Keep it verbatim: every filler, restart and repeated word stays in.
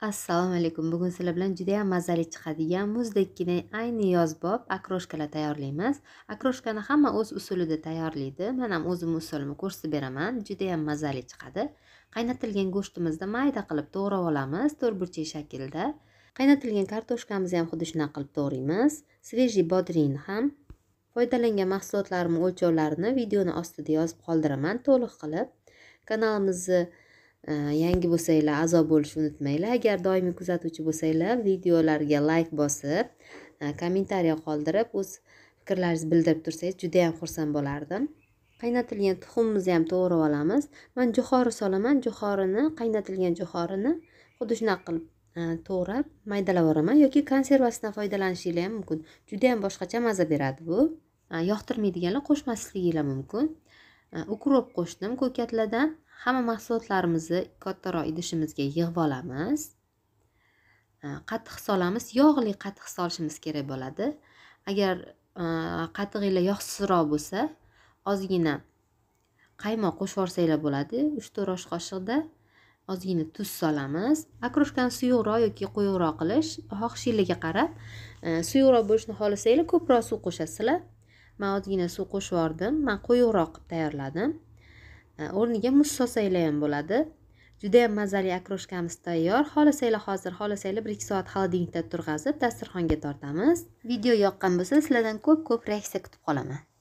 Assalomu alaykum. Bugun sizlar bilan juda ham mazali chiqadigan muzdekkina ayni yozbob okroshkalar tayyorlaymiz. Okroshkani hamma o'z usulida tayyorlaydi. Men ham o'zim usulimni ko'rsatib beraman. Juda ham mazali chiqadi. Qaynatilgan go'shtimizni mayda qilib to'g'rab olamiz, to'rtburchak shaklda. Qaynatilgan kartoshkamizni ham xuddi shunday qilib to'g'raymiz. Svejiy bodrin ham. Foydalangan mahsulotlarimning o'lchovlarini videoning ostida yozib qoldiraman to'liq qilib. Kanalimizni yangi bo'lsanglar, a'zo bo'lishni unutmanglar. Agar doimiy kuzatuvchi bo'lsanglar, videolarga like bosib, kommentariya qoldirib, o'z fikrlaringizni bildirib tursangiz juda ham xursand bo'lardim. Qaynatilgan tuxumimizni ham to'g'rab olamiz. Men jo'xori solaman, jo'xorini, qaynatilgan jo'xorini xuddi shunday qilib to'g'rab, maydalab olaman yoki konservasidan foydalanishingiz ham mumkin. Juda ham boshqacha maza beradi bu. Yoqtirmaydiganlar qo'shmasligingiz mumkin. Ukrop qo'shdim ko'katlardan. Hamma mahsulotlarimizni kattaroq idishimizga yig'ib olamiz. Qatiq solamiz, yog'li qatiq solishimiz kerak bo'ladi. Agar qatig'ingiz yog'sizroq bo'lsa, ozgina qaymoq qo'shib yuborsanglar bo'ladi. uch to'rt osh qoshiqda ozgina tuz solamiz. Okroshkani suyuqroq yoki quyuqroq qilish xohishingizga qarab, suyuqroq bo'lishni xohlasanglar ko'proq suv qo'shasizlar. Men ozgina suv qo'shib yordim. Men quyuqroq qilib tayyorladim. O'rniga muz sosanglar ham bo'ladi. Juda ham mazali okroshkamiz tayyor. Xohlasanglar hozir, xohlasanglar bir ikki soat xolodilnikda turg'azib, dasturxonga tortamiz. Video yoqqan bo'lsa, sizlardan ko'p-ko'p reaksiya kutib qolaman.